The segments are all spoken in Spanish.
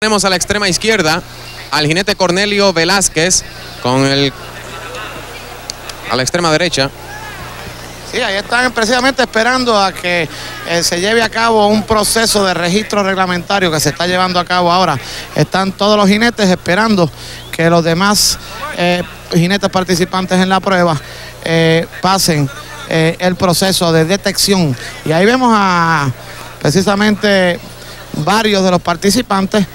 Tenemos a la extrema izquierda al jinete Cornelio Velázquez a la extrema derecha. Sí, ahí están precisamente esperando a que se lleve a cabo un proceso de registro reglamentario que se está llevando a cabo ahora. Están todos los jinetes esperando que los demás jinetes participantes en la prueba pasen el proceso de detección. Y ahí vemos a precisamente varios de los participantes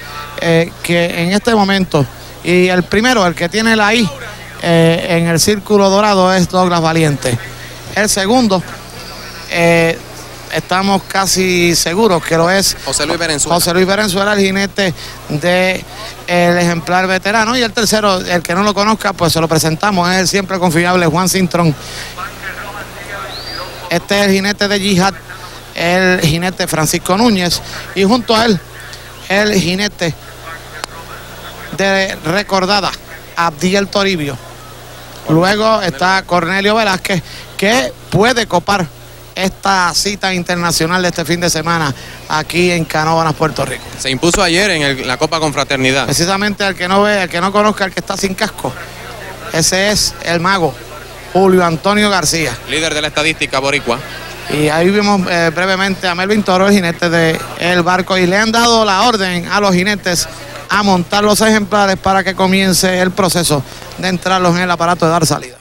que en este momento, y el primero, el que tiene la I en el círculo dorado, es Douglas Valiente. El segundo, estamos casi seguros que lo es José Luis Verenzuela. José Luis Verenzuela, el jinete del ejemplar veterano. Y el tercero, el que no lo conozca, pues se lo presentamos, es el siempre confiable Juan Cintrón. Este es el jinete de Yihad, el jinete Francisco Núñez, y junto a él, el jinete de Recordada, Abdiel Toribio. Luego está Cornelio Velázquez, que puede copar esta cita internacional de este fin de semana aquí en Canóvanas, Puerto Rico. Se impuso ayer en la Copa Confraternidad. Precisamente al que no ve, al que no conozca, al que está sin casco, ese es el mago Julio Antonio García, líder de la estadística boricua. Y ahí vimos brevemente a Melvin Toro, el jinete del barco, y le han dado la orden a los jinetes a montar los ejemplares para que comience el proceso de entrarlos en el aparato de dar salida.